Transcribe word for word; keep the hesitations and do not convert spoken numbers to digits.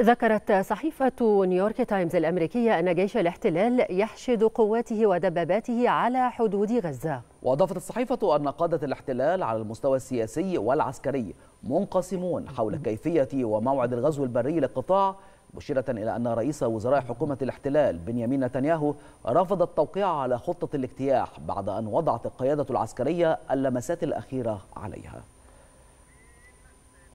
ذكرت صحيفة نيويورك تايمز الأمريكية أن جيش الاحتلال يحشد قواته ودباباته على حدود غزة. وأضافت الصحيفة أن قادة الاحتلال على المستوى السياسي والعسكري منقسمون حول كيفية وموعد الغزو البري للقطاع، مشيرة إلى أن رئيس وزراء حكومة الاحتلال بنيامين نتنياهو رفض التوقيع على خطة الاجتياح بعد أن وضعت القيادة العسكرية اللمسات الأخيرة عليها.